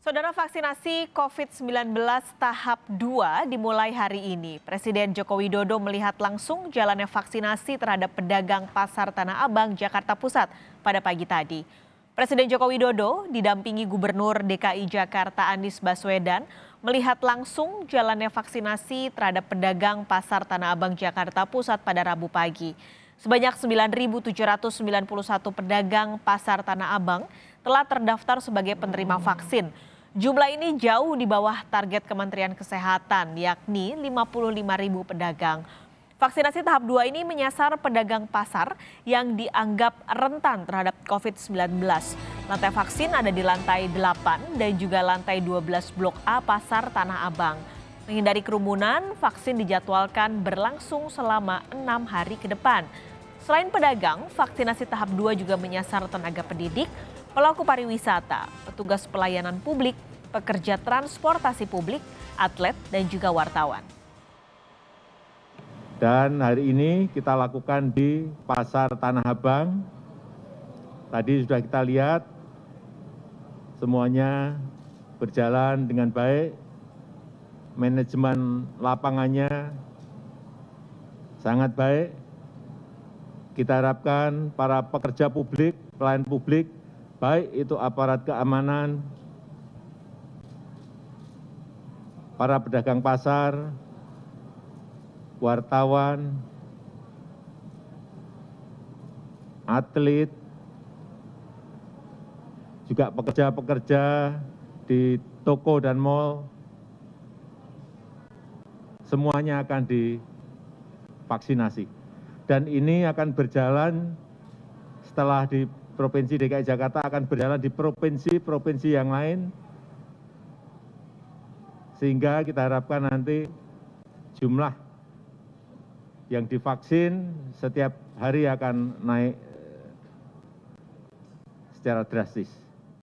Saudara, vaksinasi COVID-19 tahap 2 dimulai hari ini. Presiden Joko Widodo melihat langsung jalannya vaksinasi terhadap pedagang Pasar Tanah Abang, Jakarta Pusat pada pagi tadi. Presiden Joko Widodo didampingi Gubernur DKI Jakarta Anies Baswedan melihat langsung jalannya vaksinasi terhadap pedagang Pasar Tanah Abang, Jakarta Pusat pada Rabu pagi. Sebanyak 9.791 pedagang Pasar Tanah Abang telah terdaftar sebagai penerima vaksin. Jumlah ini jauh di bawah target Kementerian Kesehatan, yakni 55.000 pedagang. Vaksinasi tahap 2 ini menyasar pedagang pasar yang dianggap rentan terhadap COVID-19. Lantai vaksin ada di lantai 8 dan juga lantai 12 Blok A Pasar Tanah Abang. Menghindari kerumunan, vaksin dijadwalkan berlangsung selama 6 hari ke depan. Selain pedagang, vaksinasi tahap 2 juga menyasar tenaga pendidik, pelaku pariwisata, petugas pelayanan publik, pekerja transportasi publik, atlet dan juga wartawan. Dan hari ini kita lakukan di Pasar Tanah Abang. Tadi sudah kita lihat semuanya berjalan dengan baik. Manajemen lapangannya sangat baik. Kita harapkan para pekerja publik, pelayan publik, baik itu aparat keamanan, para pedagang pasar, wartawan, atlet, juga pekerja-pekerja di toko dan mal, semuanya akan divaksinasi. Dan ini akan berjalan setelah di Provinsi DKI Jakarta, akan berjalan di provinsi-provinsi yang lain, sehingga kita harapkan nanti jumlah yang divaksin setiap hari akan naik secara drastis.